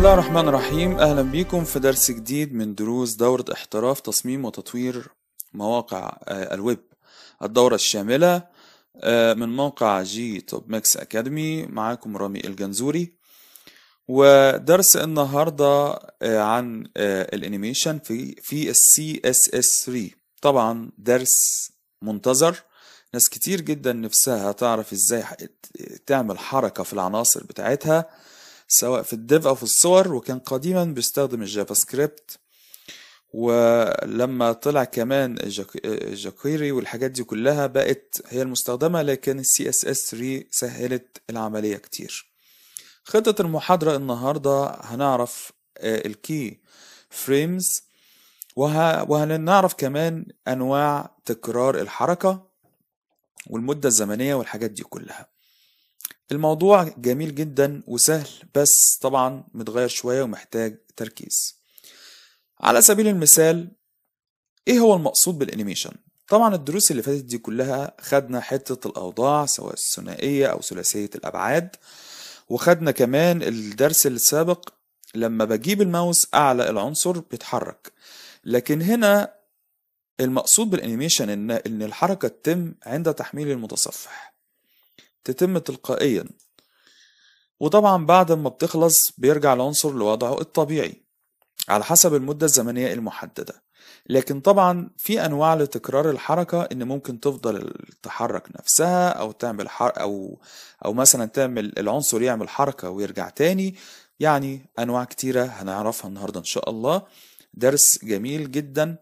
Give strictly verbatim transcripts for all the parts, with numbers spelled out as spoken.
بسم الله الرحمن الرحيم. أهلا بيكم في درس جديد من دروس دورة احتراف تصميم وتطوير مواقع الويب، الدورة الشاملة من موقع جي توب ميكس أكاديمي. معاكم رامي الجنزوري، ودرس النهاردة عن الانيميشن في في السي اس اس ثري. طبعا درس منتظر، ناس كتير جدا نفسها تعرف ازاي تعمل حركة في العناصر بتاعتها سواء في الديف أو في الصور، وكان قديما بيستخدم الجافا سكريبت، ولما طلع كمان الجاكويري والحاجات دي كلها بقت هي المستخدمة، لكن ال سي اس اس ثري سهلت العملية كتير. خطة المحاضرة النهاردة هنعرف الكي فريمز، وهنعرف كمان أنواع تكرار الحركة والمدة الزمنية والحاجات دي كلها. الموضوع جميل جدا وسهل، بس طبعا متغير شوية ومحتاج تركيز. على سبيل المثال، ايه هو المقصود بالانيميشن؟ طبعا الدروس اللي فاتت دي كلها خدنا حتة الاوضاع سواء الثنائية او ثلاثية الابعاد، وخدنا كمان الدرس السابق لما بجيب الماوس اعلى العنصر بيتحرك. لكن هنا المقصود بالانيميشن ان ان الحركة تتم عند تحميل المتصفح، تتم تلقائيا، وطبعا بعد ما بتخلص بيرجع العنصر لوضعه الطبيعي على حسب المدة الزمنية المحددة. لكن طبعا في انواع لتكرار الحركة، ان ممكن تفضل تحرك نفسها او تعمل حر او او مثلا تعمل العنصر يعمل حركة ويرجع تاني. يعني انواع كتيرة هنعرفها النهاردة ان شاء الله. درس جميل جدا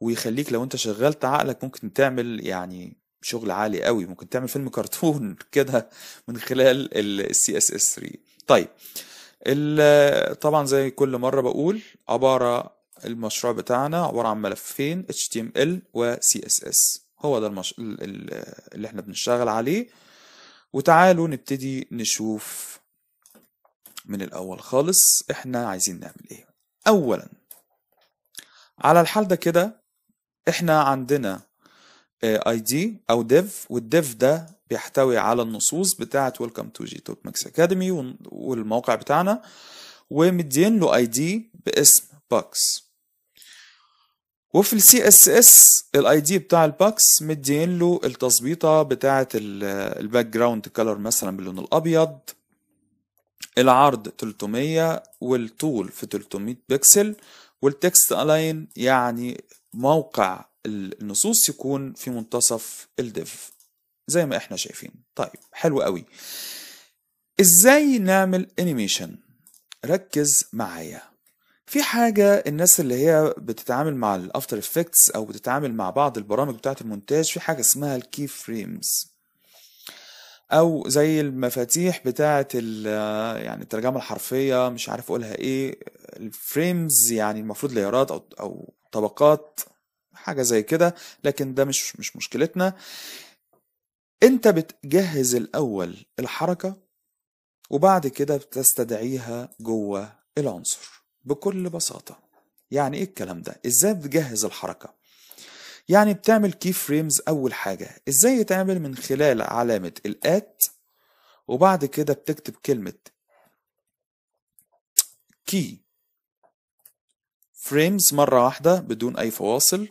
ويخليك لو انت شغلت عقلك ممكن تعمل يعني شغل عالي قوي، ممكن تعمل فيلم كرتون كده من خلال ال سي اس اس ثري. طيب، طبعا زي كل مرة بقول، عبارة المشروع بتاعنا عبارة عن ملفين اتش تي ام ال و سي اس اس، هو ده المش... اللي احنا بنشتغل عليه. وتعالوا نبتدي نشوف من الأول خالص احنا عايزين نعمل ايه. أولا على الحال ده كده احنا عندنا اي دي او ديف، والديف ده بيحتوي على النصوص بتاعه ويلكم تو جي توب ميكس اكاديمي والموقع بتاعنا، ومدين له اي دي باسم باكس. وفي السي اس اس الاي دي بتاع الباكس مدين له التظبيطه بتاعه الباك جراوند كلر مثلا باللون الابيض، العرض ثلاثمية والطول في ثلاثمية بكسل، والتكست الاين يعني موقع النصوص يكون في منتصف الديف زي ما احنا شايفين. طيب، حلو قوي. ازاي نعمل انيميشن؟ ركز معايا في حاجة. الناس اللي هي بتتعامل مع الافتر افكتس او بتتعامل مع بعض البرامج بتاعة المونتاج، في حاجة اسمها الكي فريمز، او زي المفاتيح بتاعة يعني الترجمة الحرفية، مش عارف اقولها ايه، الفريمز يعني المفروض ليرات او او طبقات، حاجة زي كده. لكن ده مش مش مشكلتنا. انت بتجهز الاول الحركة وبعد كده بتستدعيها جوه العنصر بكل بساطة. يعني ايه الكلام ده؟ ازاي بتجهز الحركة؟ يعني بتعمل كي فريمز. اول حاجة ازاي يتعمل؟ من خلال علامة الات، وبعد كده بتكتب كلمة كي فريمز مرة واحدة بدون اي فواصل،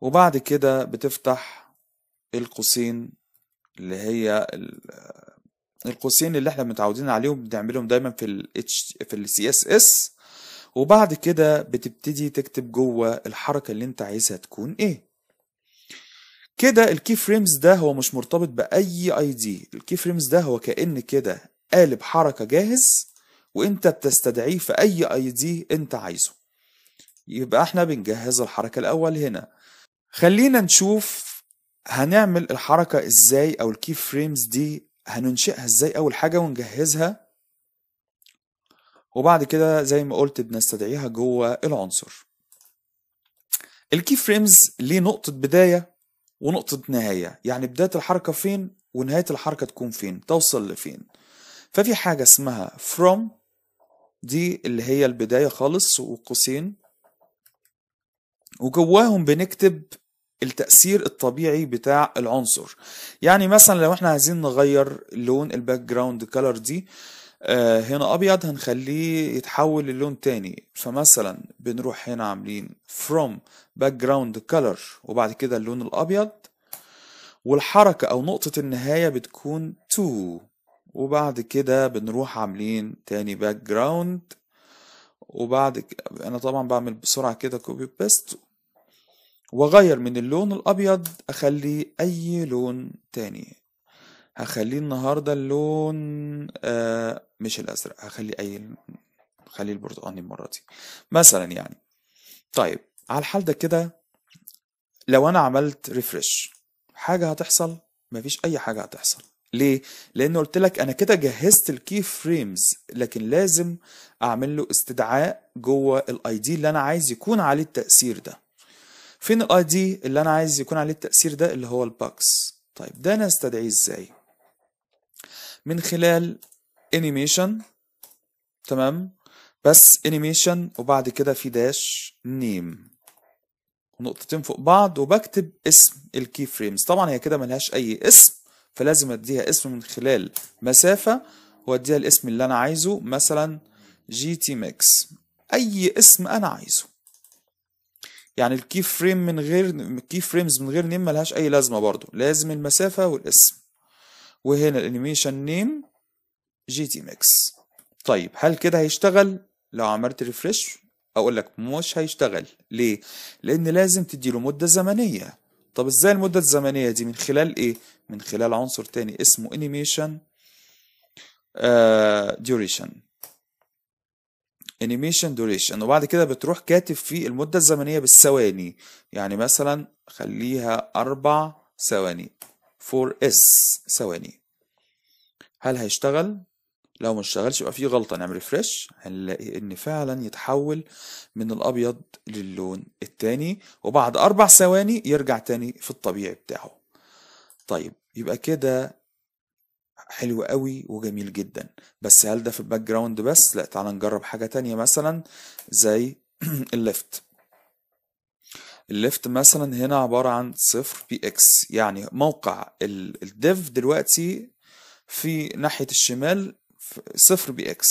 وبعد كده بتفتح القوسين اللي هي القوسين اللي احنا متعودين عليهم، بنعملهم دايما في ال في ال سي اس اس. وبعد كده بتبتدي تكتب جوه الحركة اللي انت عايزها تكون ايه. كده الكي فريمز ده هو مش مرتبط بأي اي دي، الكي فريمز ده هو كأن كده قالب حركة جاهز وانت بتستدعيه في اي اي دي انت عايزه. يبقى احنا بنجهز الحركة الاول هنا. خلينا نشوف هنعمل الحركة ازاي، او الكي فريمز دي هننشئها ازاي اول حاجة ونجهزها، وبعد كده زي ما قلت بنستدعيها جوه العنصر. الكي فريمز ليه نقطة بداية ونقطة نهاية، يعني بداية الحركة فين ونهاية الحركة تكون فين، توصل لفين. ففي حاجة اسمها from، دي اللي هي البداية خالص وقوسين، وجواهم بنكتب التأثير الطبيعي بتاع العنصر. يعني مثلا لو احنا عايزين نغير لون الباك جراوند كلر دي، آه هنا ابيض هنخليه يتحول للون تاني، فمثلا بنروح هنا عاملين from background color وبعد كده اللون الابيض، والحركة او نقطة النهاية بتكون تو، وبعد كده بنروح عاملين تاني background، وبعد كده انا طبعا بعمل بسرعة كده copy paste وغير من اللون الابيض اخليه اي لون تاني. هخليه النهاردة اللون آه مش الازرق، هخليه اي خليه البرتقاني المرة دي مثلا يعني. طيب على الحال ده كده لو انا عملت ريفرش حاجة هتحصل؟ مفيش اي حاجة هتحصل. ليه؟ لانه قلت لك انا كده جهزت الكي فريمز، لكن لازم اعمل له استدعاء جوه الاي دي اللي انا عايز يكون عليه التأثير ده. فين الاي دي اللي انا عايز يكون عليه التأثير ده؟ اللي هو الباكس. طيب ده انا استدعيه ازاي؟ من خلال انيميشن، تمام، بس انيميشن وبعد كده في داش نيم ونقطتين فوق بعض وبكتب اسم الكي فريمز. طبعا هي كده ملهاش اي اسم، فلازم اديها اسم من خلال مسافة واديها الاسم اللي انا عايزه، مثلا جي تي ميكس، اي اسم انا عايزه. يعني الكي فريم من غير الكي فريمز من غير نيم ملهاش اي لازمه، برضو لازم المسافه والاسم. وهنا الانيميشن نيم جي تي ميكس. طيب هل كده هيشتغل؟ لو عملت ريفريش اقول لك مش هيشتغل. ليه؟ لان لازم تديله مده زمنيه. طب ازاي المده الزمنيه دي؟ من خلال ايه؟ من خلال عنصر تاني اسمه انيميشن ديوريشن، انيميشن ديوريشن، وبعد كده بتروح كاتب فيه المده الزمنيه بالثواني. يعني مثلا خليها اربع ثواني، فور اس ثواني. هل هيشتغل؟ لو ما اشتغلش يبقى فيه غلطه، نعمل ريفريش هنلاقي ان فعلا يتحول من الابيض للون التاني، وبعد اربع ثواني يرجع تاني في الطبيعي بتاعه. طيب يبقى كده حلو قوي وجميل جدا. بس هل ده في الباك جراوند بس؟ لا، تعال نجرب حاجه تانية مثلا زي الليفت. الليفت مثلا هنا عباره عن صفر بي اكس، يعني موقع الديف دلوقتي في ناحيه الشمال صفر بي اكس،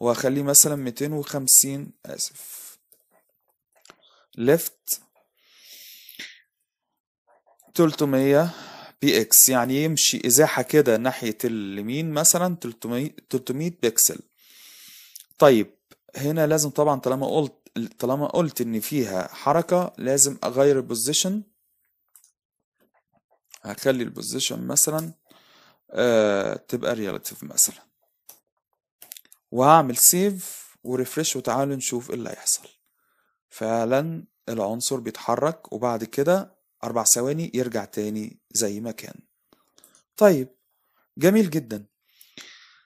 وهخليه مثلا مئتين وخمسين، اسف، ليفت ثلاثمية بي اكس، يعني يمشي ازاحه كده ناحيه اليمين مثلا ثلاثمية بكسل. طيب هنا لازم طبعا طالما قلت طالما قلت ان فيها حركه لازم اغير البوزيشن. هخلي البوزيشن مثلا آه تبقى ريلاتيف مثلا، وهعمل سيف وريفرش، وتعالوا نشوف ايه اللي هيحصل. فعلا العنصر بيتحرك وبعد كده أربع ثواني يرجع تاني زي ما كان. طيب جميل جدا.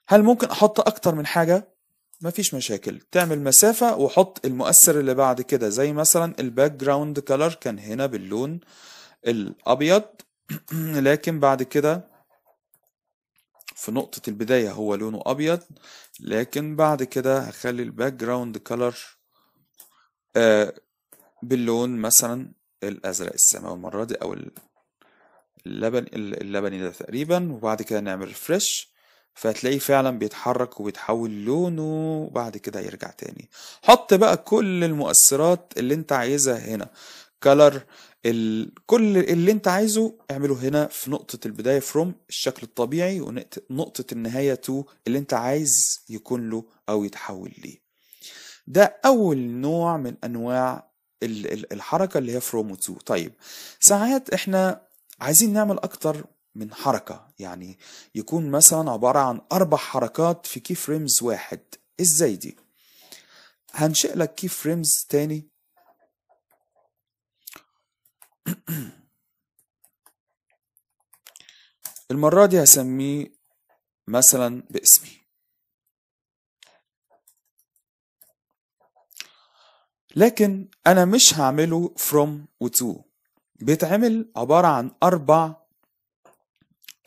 هل ممكن أحط أكتر من حاجة؟ مفيش مشاكل، تعمل مسافة وحط المؤثر اللي بعد كده، زي مثلا الباك جراوند كلر كان هنا باللون الأبيض، لكن بعد كده في نقطة البداية هو لونه أبيض، لكن بعد كده هخلي الباك جراوند كلر آه باللون مثلا الازرق السماوي المره دي، او اللبن اللبني ده تقريبا. وبعد كده نعمل ريفرش، فهتلاقيه فعلا بيتحرك وبيتحول لونه وبعد كده يرجع تاني. حط بقى كل المؤثرات اللي انت عايزها هنا، كلر ال... كل اللي انت عايزه اعمله هنا في نقطه البدايه فروم الشكل الطبيعي، ونقطه النهايه تو اللي انت عايز يكون له او يتحول ليه. ده اول نوع من انواع الحركة اللي هي فروم تو. طيب ساعات احنا عايزين نعمل اكتر من حركة، يعني يكون مثلا عبارة عن اربع حركات في كي فريمز واحد. ازاي دي؟ هنشئ لك كي فريمز تاني المرة دي هسميه مثلا باسمي، لكن انا مش هعمله فروم وتو، بيتعمل عباره عن اربع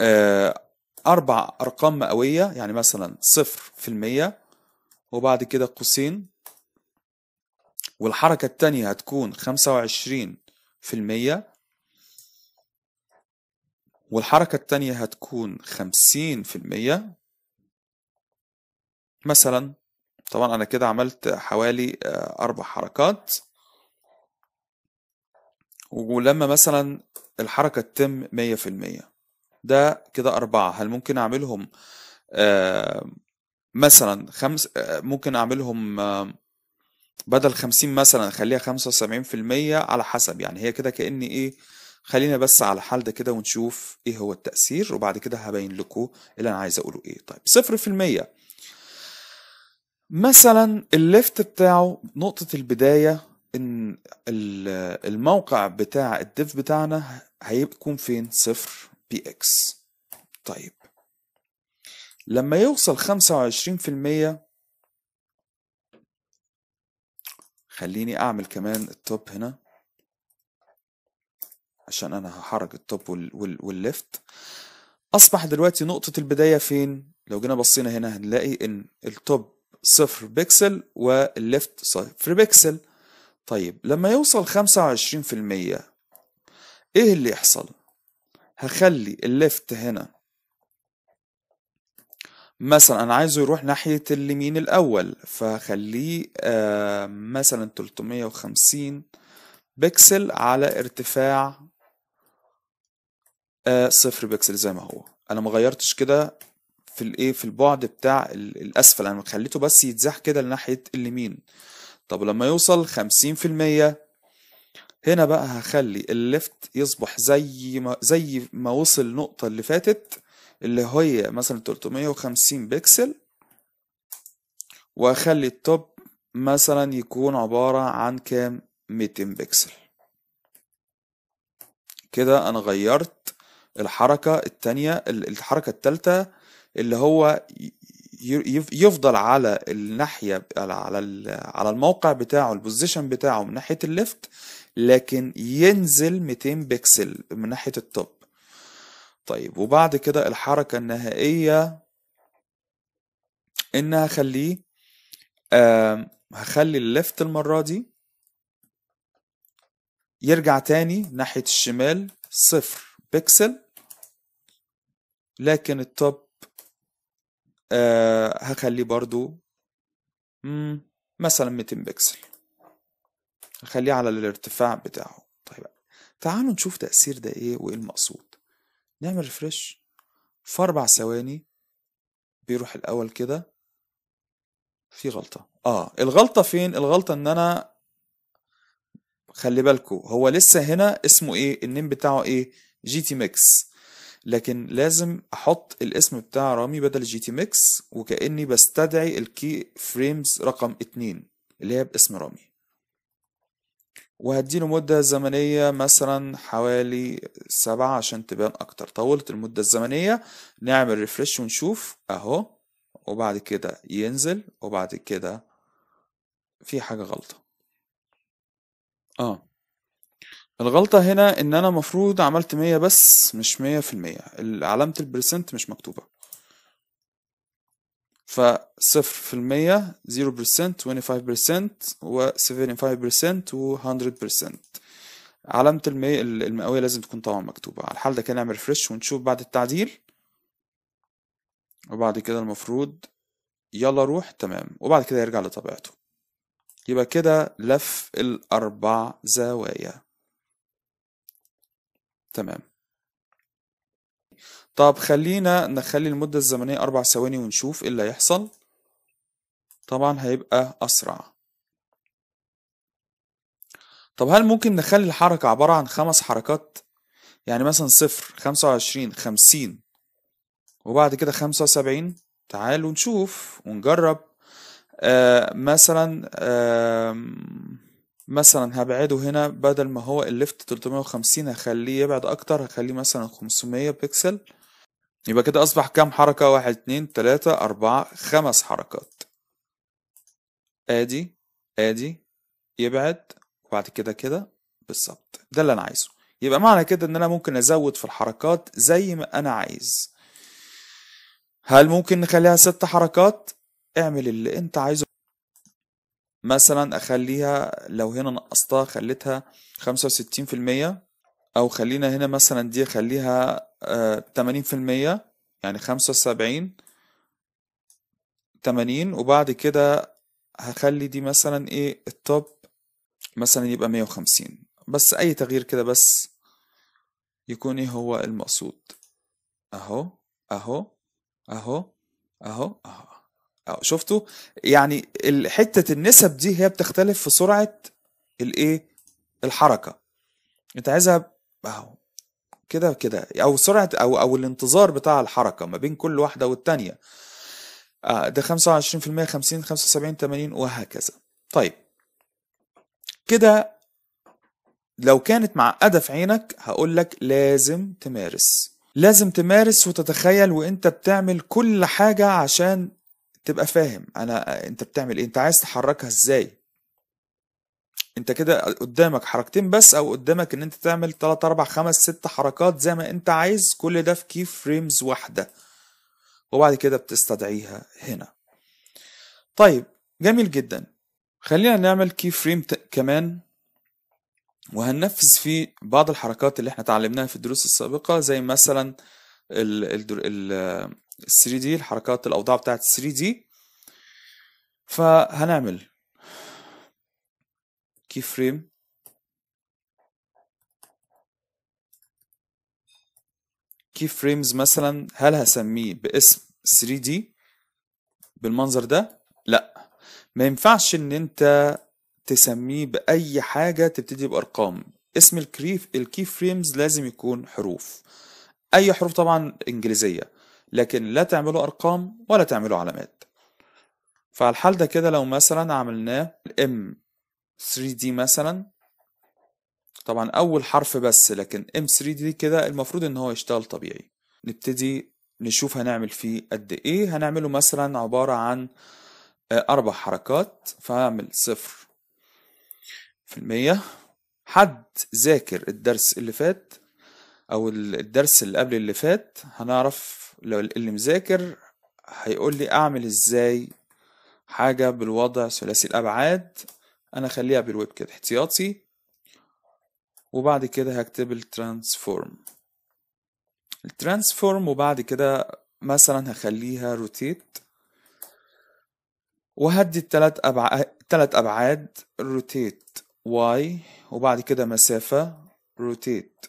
آه اربع ارقام مئويه. يعني مثلا صفر في الميه وبعد كده قوسين، والحركه الثانيه هتكون خمسة وعشرين في الميه والحركة الثانية هتكون خمسين في المية مثلا. طبعا أنا كده عملت حوالي أربع حركات، ولما مثلا الحركة تتم مية في المية ده كده أربعة. هل ممكن أعملهم آه مثلا خمس آه ممكن أعملهم آه بدل خمسين مثلا أخليها خمسة وسبعين في المية على حسب. يعني هي كده كأني إيه، خلينا بس على حال ده كده ونشوف إيه هو التأثير، وبعد كده هبين لكم اللي أنا عايز أقوله إيه. طيب صفر في المية مثلا الليفت بتاعه نقطة البداية، إن الموقع بتاع الديف بتاعنا هيكون فين؟ صفر بي إكس. طيب لما يوصل خمسة وعشرين في المية، خليني أعمل كمان التوب هنا عشان أنا هحرك التوب والليفت. أصبح دلوقتي نقطة البداية فين؟ لو جينا بصينا هنا هنلاقي إن التوب صفر بيكسل والليفت صفر بيكسل. طيب لما يوصل خمسة وعشرين في المية ايه اللي يحصل؟ هخلي الليفت هنا مثلا انا عايزه يروح ناحية اليمين الاول، فهخليه آه مثلا ثلاثمية وخمسين بيكسل على ارتفاع آه صفر بيكسل زي ما هو. انا مغيرتش كده في الايه، في البعد بتاع الاسفل، انا خليته بس يتزاح كده لناحية اليمين. طب لما يوصل خمسين في المية هنا بقى هخلي الليفت يصبح زي ما زي ما وصل النقطة اللي فاتت اللي هي مثلا ثلاثمية وخمسين بيكسل، واخلي التوب مثلا يكون عبارة عن كام؟ مئتين بيكسل. كده انا غيرت الحركة التانية، الحركة التالتة اللي هو يفضل على الناحيه على على الموقع بتاعه، البوزيشن بتاعه من ناحيه الليفت، لكن ينزل مئتين بيكسل من ناحيه التوب. طيب وبعد كده الحركه النهائيه ان هخليه آه هخلي الليفت المره دي يرجع تاني ناحيه الشمال صفر بيكسل، لكن التوب أه هخليه برضو مثلا مئتين بكسل، هخليه على الارتفاع بتاعه. طيب تعالوا نشوف تأثير ده ايه وايه المقصود. نعمل ريفرش في اربع ثواني، بيروح الاول كده في غلطة. اه الغلطة فين؟ الغلطة ان انا خلي بالكو هو لسه هنا اسمه ايه، النيم بتاعه ايه؟ جي تي ميكس، لكن لازم احط الاسم بتاع رامي بدل جي تي ميكس، وكأني بستدعي الكي فريمز رقم اتنين اللي هي باسم رامي، وهديله مدة زمنية مثلا حوالي سبعة عشان تبان اكتر. طولت المدة الزمنية، نعمل ريفرش ونشوف اهو، وبعد كده ينزل، وبعد كده في حاجة غلطة. اه الغلطة هنا ان انا مفروض عملت مية بس مش مية في المية، علامة البرسنت مش مكتوبة، فصفر في المية زيرو برسنت، توني فايف برسنت، وسيفني فايف برسنت، وهندرد برسنت. علامة المية المئوية لازم تكون طبعا مكتوبة. على الحال ده كده نعمل ريفرش ونشوف بعد التعديل، وبعد كده المفروض يلا روح تمام، وبعد كده يرجع لطبيعته. يبقى كده لف الاربع زوايا تمام. طب خلينا نخلي المدة الزمنية أربع ثواني ونشوف إيه اللي هيحصل. طبعا هيبقى أسرع. طب هل ممكن نخلي الحركة عبارة عن خمس حركات؟ يعني مثلا صفر، خمسة وعشرين، خمسين، وبعد كده خمسة وسبعين. تعالوا نشوف ونجرب. آه مثلا آه مثلا هبعده هنا، بدل ما هو الليفت ثلاثمية وخمسين هخليه يبعد اكتر، هخليه مثلا خمسمية بكسل. يبقى كده اصبح كام حركة؟ واحد اتنين تلاتة اربعة خمس حركات. ادي ادي يبعد، وبعد كده كده بالظبط. ده اللي انا عايزه. يبقى معنى كده ان انا ممكن ازود في الحركات زي ما انا عايز. هل ممكن نخليها ست حركات؟ اعمل اللي انت عايزه. مثلا اخليها لو هنا نقصتها خليتها خمسة وستين في المية، او خلينا هنا مثلا دي خليها تمانين في المية، يعني خمسة وسبعين تمانين، وبعد كده هخلي دي مثلا ايه التوب مثلا يبقى مية وخمسين. بس اي تغيير كده بس يكون ايه هو المقصود. اهو اهو اهو اهو اهو, أهو. شفتوا؟ يعني حتة النسب دي هي بتختلف في سرعة الايه الحركة، انت عايزها اهو كده كده، او سرعة او او الانتظار بتاع الحركة ما بين كل واحدة والتانية. آه ده خمسة وعشرين في المية، خمسين، خمسة وسبعين، تمانين، وهكذا. طيب كده لو كانت معقدة في عينك هقول لك لازم تمارس، لازم تمارس وتتخيل وانت بتعمل كل حاجة عشان تبقى فاهم انا انت بتعمل ايه، انت عايز تحركها ازاي. انت كده قدامك حركتين بس، او قدامك ان انت تعمل تلاتة أربعة خمسة ستة حركات زي ما انت عايز، كل ده في كي فريمز واحدة، وبعد كده بتستدعيها هنا. طيب جميل جدا، خلينا نعمل كي فريم كمان وهننفذ فيه بعض الحركات اللي احنا اتعلمناها في الدروس السابقة، زي مثلا ال ال ثري دي، الحركات الاوضاع بتاعت ثري دي. فهنعمل كي فريم كي فريمز مثلا، هل هسميه باسم ثري دي بالمنظر ده؟ لا، ما ينفعش ان انت تسميه باي حاجه تبتدي بارقام. اسم الكريف الكي فريمز لازم يكون حروف، اي حروف طبعا انجليزيه، لكن لا تعملوا ارقام ولا تعملوا علامات. فعلى الحال ده كده لو مثلا عملناه ام ثري دي مثلا، طبعا اول حرف بس، لكن ام ثري دي كده المفروض ان هو يشتغل طبيعي. نبتدي نشوف هنعمل فيه قد ايه. هنعمله مثلا عباره عن اربع حركات، فهعمل صفر في المية. حد ذاكر الدرس اللي فات او الدرس اللي قبل اللي فات هنعرف، لو اللي مذاكر هيقول لي اعمل ازاي حاجه بالوضع ثلاثي الابعاد. انا خليها بالويب كده احتياطي، وبعد كده هكتب الترانسفورم الترانسفورم وبعد كده مثلا هخليها روتيت، وهدي الثلاث ابعاد ثلاث ابعاد روتيت واي، وبعد كده مسافه روتيت،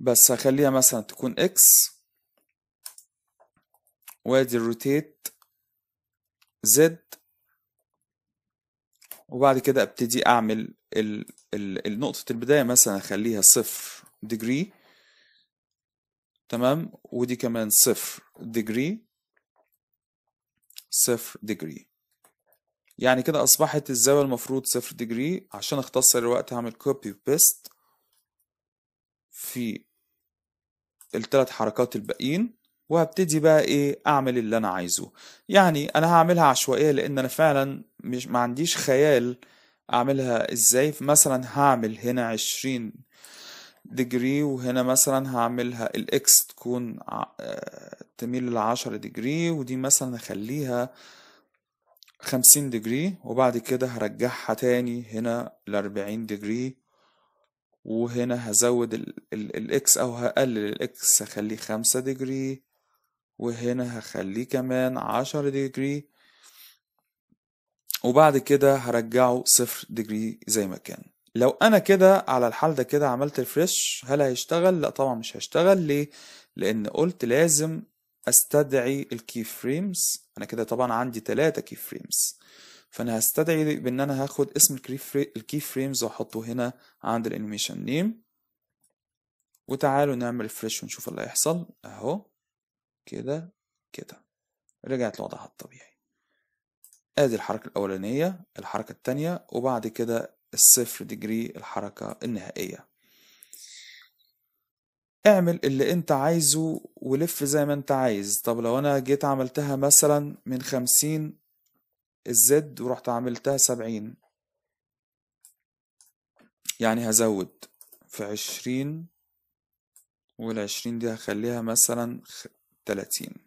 بس هخليها مثلا تكون اكس، وادي الروتيت زد، وبعد كده ابتدي اعمل ال ال نقطة البداية مثلا اخليها صفر ديجري، تمام، ودي كمان صفر ديجري صفر ديجري، يعني كده اصبحت الزاوية المفروض صفر ديجري. عشان اختصر الوقت هعمل كوبي وبيست في الثلاث حركات الباقيين، وهبتدي بقى ايه اعمل اللي انا عايزه. يعني انا هعملها عشوائيه لان انا فعلا مش ما عنديش خيال اعملها ازاي. مثلا هعمل هنا عشرين ديجري، وهنا مثلا هعملها الاكس تكون تميل للعشرة ديجري، ودي مثلا اخليها خمسين ديجري، وبعد كده هرجعها تاني هنا لاربعين ديجري، وهنا هزود الاكس او هقلل الاكس هخليه خمسة ديجري، وهنا هخليه كمان عشرة ديجري، وبعد كده هرجعه صفر ديجري زي ما كان. لو انا كده على الحال ده كده عملت ريفريش هل هيشتغل؟ لا طبعا مش هيشتغل. ليه؟ لان قلت لازم استدعي الكي فريمز. انا كده طبعا عندي ثلاثة كي فريمز، فانا هستدعي بان انا هاخد اسم الكي فريمز واحطه هنا عند الانيميشن نيم. وتعالوا نعمل ريفريش ونشوف اللي هيحصل. اهو كده كده رجعت لوضعها الطبيعي. ادي الحركه الاولانيه، الحركه الثانيه، وبعد كده الصفر ديجري الحركه النهائيه. اعمل اللي انت عايزه ولف زي ما انت عايز. طب لو انا جيت عملتها مثلا من خمسين الزد ورحت عملتها سبعين، يعني هزود في عشرين، والعشرين دي هخليها مثلا تلاتين.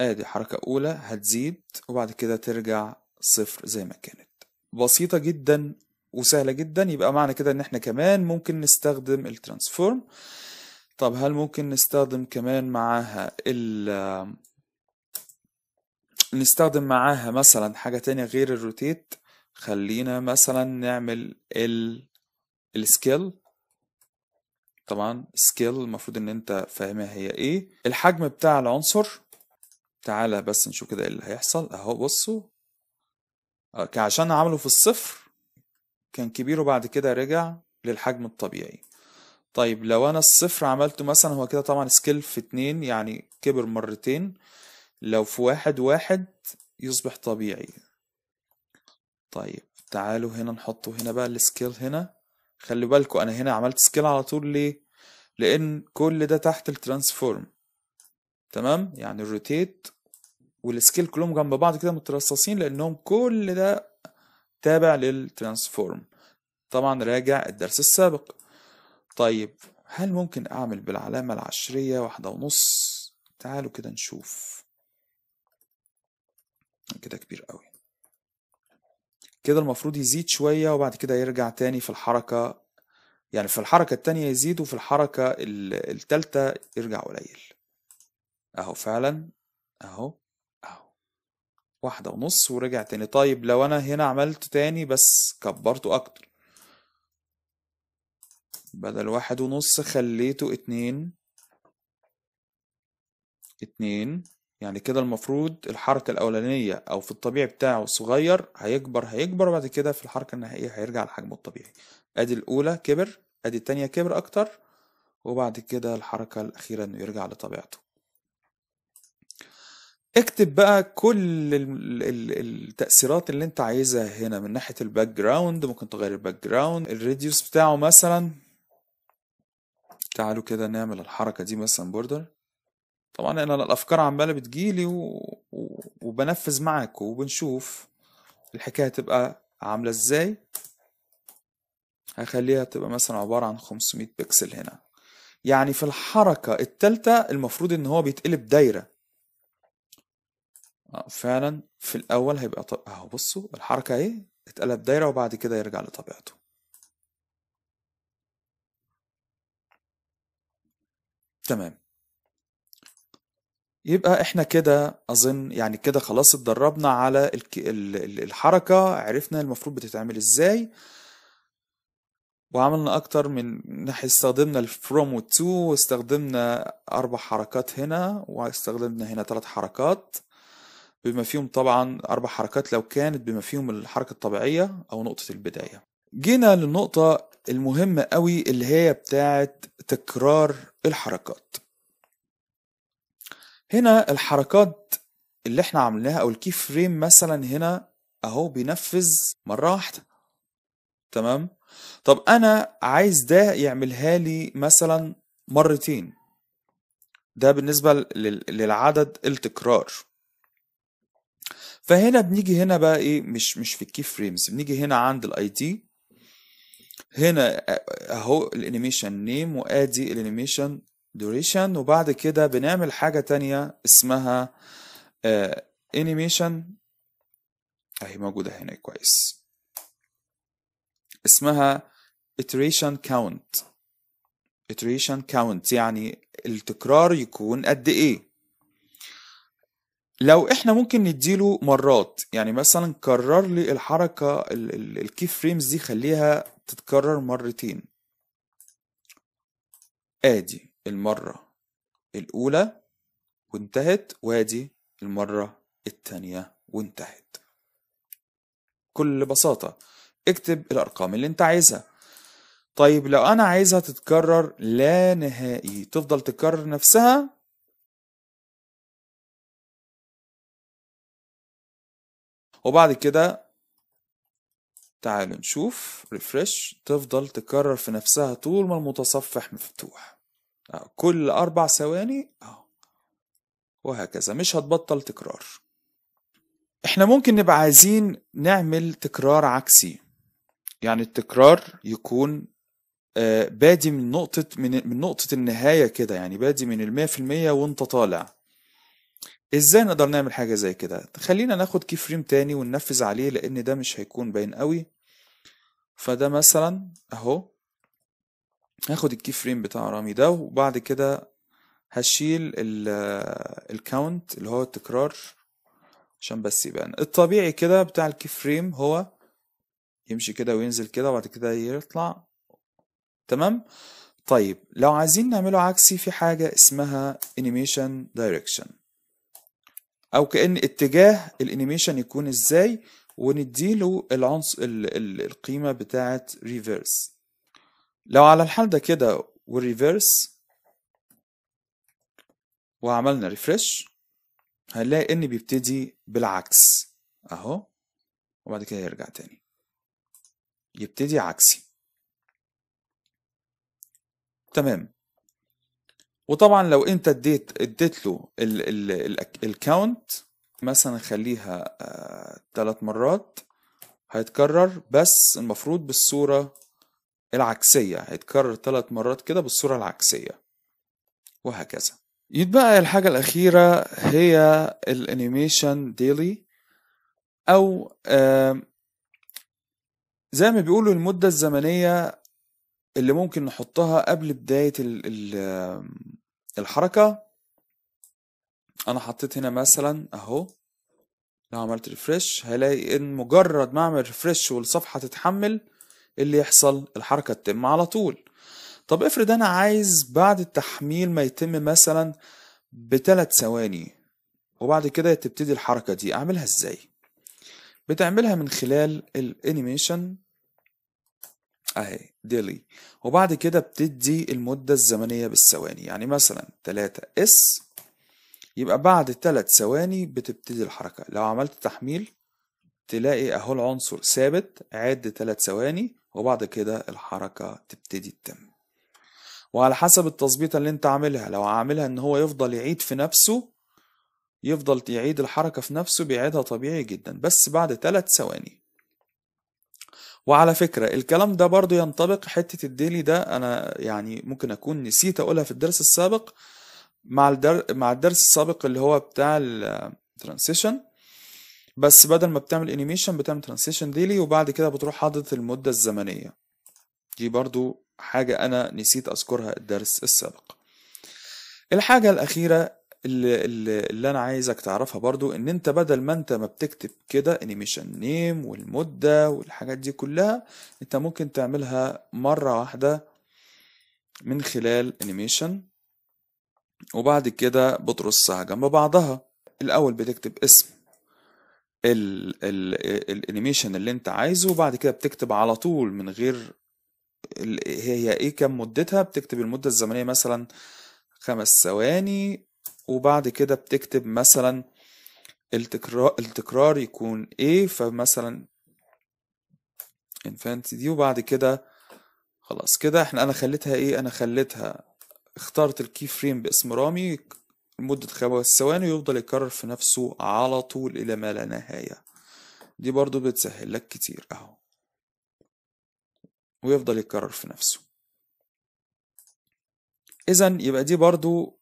ادي حركة اولى هتزيد، وبعد كده ترجع صفر زي ما كانت. بسيطة جدا وسهلة جدا. يبقى معنى كده ان احنا كمان ممكن نستخدم الترانسفورم. طب هل ممكن نستخدم كمان معاها ال نستخدم معاها مثلا حاجة تانية غير الروتيت؟ خلينا مثلا نعمل ال السكيل. طبعا سكيل المفروض ان انت فاهمها هي ايه. الحجم بتاع العنصر، تعالى بس نشوف كده ايه اللي هيحصل اهو. بصوا عشان عمله في الصفر كان كبير وبعد كده رجع للحجم الطبيعي. طيب لو انا الصفر عملته مثلا، هو كده طبعا سكيل في اتنين يعني كبر مرتين، لو في واحد واحد يصبح طبيعي. طيب تعالوا هنا نحطه هنا بقى السكيل هنا. خلي بالكوا انا هنا عملت سكيل على طول ليه؟ لان كل ده تحت الترانسفورم. تمام، يعني الروتيت والسكيل كلهم جنب بعض كده مترصصين لانهم كل ده تابع للترانسفورم. طبعا راجع الدرس السابق. طيب هل ممكن اعمل بالعلامة العشرية واحدة ونص؟ تعالوا كده نشوف. كده كبير قوي، كده المفروض يزيد شوية وبعد كده يرجع تاني في الحركة، يعني في الحركة التانية يزيد وفي الحركة التالتة يرجع قليل. اهو فعلا اهو اهو واحدة ونص ورجع تاني. طيب لو انا هنا عملته تاني بس كبرته اكتر، بدل واحد ونص خليته اتنين اتنين، يعني كده المفروض الحركة الأولانية أو في الطبيعي بتاعه صغير هيكبر هيكبر وبعد كده في الحركة النهائية هيرجع لحجمه الطبيعي. أدي الأولى كبر، أدي التانية كبر أكتر، وبعد كده الحركة الأخيرة إنه يرجع لطبيعته. اكتب بقى كل التأثيرات اللي أنت عايزها هنا من ناحية الباك جراوند. ممكن تغير الباك جراوند، الريديوس بتاعه مثلا. تعالوا كده نعمل الحركة دي مثلا بوردر. طبعا انا الافكار عماله بتجيلي و... وبنفذ معاكم وبنشوف الحكايه هتبقى عامله ازاي. هخليها تبقى مثلا عباره عن خمسمية بكسل هنا، يعني في الحركه الثالثه المفروض ان هو بيتقلب دايره. فعلا في الاول هيبقى طب... اهو بصوا الحركه اهي اتقلب دايره وبعد كده يرجع لطبيعته. تمام، يبقى احنا كده اظن يعني كده خلاص اتدربنا على الحركة، عرفنا المفروض بتتعمل ازاي، وعملنا اكتر من ناحية. استخدمنا الفروم والتو، واستخدمنا اربع حركات هنا، واستخدمنا هنا ثلاث حركات بما فيهم طبعا اربع حركات لو كانت بما فيهم الحركة الطبيعية او نقطة البداية. جينا للنقطة المهمة قوي اللي هي بتاعت تكرار الحركات. هنا الحركات اللي احنا عملناها او الكي فريم مثلا هنا اهو بينفذ مره واحده. تمام، طب انا عايز ده يعملها لي مثلا مرتين، ده بالنسبه للعدد التكرار. فهنا بنيجي هنا بقى ايه، مش مش في الكي فريمز، بنيجي هنا عند الاي دي هنا اهو الانيميشن نيم، وادي الانيميشن duration، وبعد كده بنعمل حاجة تانية اسمها آه animation اهي موجودة هنا كويس، اسمها iteration count. iteration count يعني التكرار يكون قد ايه. لو احنا ممكن نديله مرات، يعني مثلا كرر لي الحركة الكي فريمز دي خليها تتكرر مرتين. ادي المرة الأولى وانتهت، وادي المرة التانية وانتهت. بكل بساطة اكتب الأرقام اللي انت عايزها. طيب لو أنا عايزها تتكرر لا نهائي، تفضل تكرر نفسها، وبعد كده تعالوا نشوف ريفرش، تفضل تكرر في نفسها طول ما المتصفح مفتوح. كل أربع ثواني أهو وهكذا، مش هتبطل تكرار. إحنا ممكن نبقى عايزين نعمل تكرار عكسي، يعني التكرار يكون بادي من نقطة من من نقطة النهاية كده، يعني بادي من المية في المية وأنت طالع. إزاي نقدر نعمل حاجة زي كده؟ خلينا ناخد كي فريم تاني وننفذ عليه لأن ده مش هيكون باين قوي. فده مثلا اهو، هاخد الكي فريم بتاع رامي ده، وبعد كده هشيل الكاونت اللي هو التكرار عشان بس يبان الطبيعي كده بتاع الكي فريم، هو يمشي كده وينزل كده وبعد كده يطلع. تمام. طيب لو عايزين نعمله عكسي، في حاجة اسمها انيميشن دايركشن، او كأن اتجاه الانيميشن يكون ازاي، ونديله العنصر القيمة بتاعة ريفيرس. لو على الحال ده كده والريفيرس وعملنا ريفرش، هنلاقي ان بيبتدي بالعكس اهو، وبعد كده يرجع تاني يبتدي عكسي. تمام. وطبعا لو انت اديت اديت له الكاونت مثلا، خليها ثلاث مرات، هيتكرر بس المفروض بالصورة العكسية، هيتكرر ثلاث مرات كده بالصورة العكسية وهكذا. يتبقى الحاجة الأخيرة هي الانيميشن ديلي، أو زي ما بيقولوا المدة الزمنية اللي ممكن نحطها قبل بداية الحركة. أنا حطيت هنا مثلا أهو، لو عملت ريفرش هلاقي إن مجرد ما أعمل ريفرش والصفحة تتحمل، اللي يحصل الحركة تتم على طول. طب افرض انا عايز بعد التحميل ما يتم مثلا بثلاث ثواني، وبعد كده تبتدي الحركة دي، اعملها ازاي؟ بتعملها من خلال الانيميشن اهي ديلي، وبعد كده بتدي المدة الزمنية بالثواني، يعني مثلا ثلاثة اس، يبقى بعد ثلاث ثواني بتبتدي الحركة. لو عملت تحميل تلاقي اهو العنصر ثابت، عد ثلاث ثواني وبعد كده الحركة تبتدي تتم. وعلى حسب التظبيطه اللي انت عاملها، لو عاملها ان هو يفضل يعيد في نفسه، يفضل يعيد الحركه في نفسه، بيعيدها طبيعي جدا بس بعد ثلاث ثواني. وعلى فكره الكلام ده برضو ينطبق، حته الديلي ده انا يعني ممكن اكون نسيت اقولها في الدرس السابق، مع الدر... مع الدرس السابق اللي هو بتاع الترانسيشن، بس بدل ما بتعمل انيميشن بتعمل ترانسيشن ديلي، وبعد كده بتروح حاطط المده الزمنيه دي. برضو حاجة أنا نسيت أذكرها الدرس السابق. الحاجة الأخيرة اللي, اللي أنا عايزك تعرفها برضو، إن أنت بدل ما أنت ما بتكتب كده انيميشن نيم والمدة والحاجات دي كلها، أنت ممكن تعملها مرة واحدة من خلال انيميشن، وبعد كده بترصها جنب بعضها. الأول بتكتب اسم الانيميشن اللي أنت عايزه، وبعد كده بتكتب على طول من غير هي ايه كم مدتها، بتكتب المدة الزمنية مثلا خمس ثواني، وبعد كده بتكتب مثلا التكرار, التكرار يكون ايه، فمثلا انفانت دي، وبعد كده خلاص كده احنا انا خليتها ايه، انا خليتها اخترت الكي فريم باسم رامي لمدة خمس ثواني، يفضل يكرر في نفسه على طول الى ما لا نهاية. دي برضو بتسهل لك كتير اهو، ويفضل يتكرر في نفسه. إذن يبقى دي برضو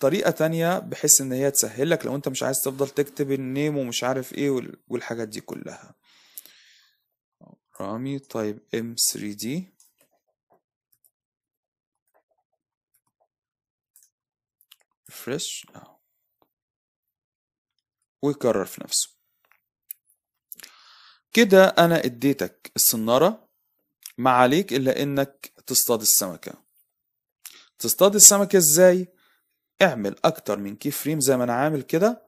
طريقة تانية بحيث إن هي تسهلك لو أنت مش عايز تفضل تكتب النيم ومش عارف إيه والحاجات دي كلها. رامي طيب ام ثري دي، ريفرش أهو، ويكرر في نفسه. كده أنا إديتك الصنارة، ما عليك إلا إنك تصطاد السمكة. تصطاد السمكة إزاي؟ اعمل أكتر من كي فريم زي ما أنا عامل كده،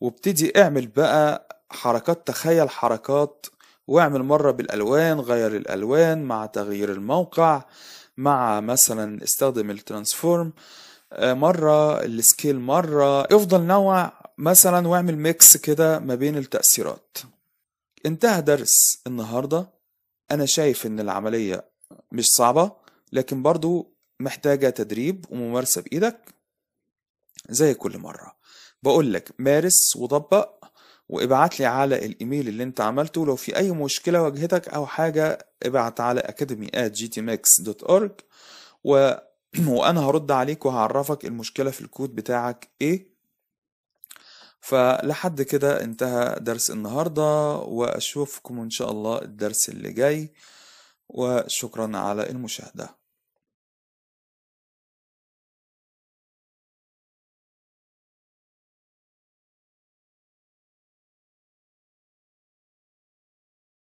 وابتدي اعمل بقى حركات، تخيل حركات، واعمل مرة بالألوان، غير الألوان مع تغيير الموقع، مع مثلا استخدم الترانسفورم مرة، السكيل مرة، افضل نوع مثلا، واعمل ميكس كده ما بين التأثيرات. انتهى درس النهاردة. أنا شايف إن العملية مش صعبة، لكن برضو محتاجة تدريب وممارسة بإيدك زي كل مرة. بقولك مارس وطبق، وابعتلي على الإيميل اللي أنت عملته لو في أي مشكلة واجهتك أو حاجة، ابعت على academy at جي تي ميكس دوت أورج، و... وأنا هرد عليك وهعرفك المشكلة في الكود بتاعك إيه. فلحد كده انتهى درس النهاردة، وأشوفكم إن شاء الله الدرس اللي جاي. وشكرا على المشاهدة.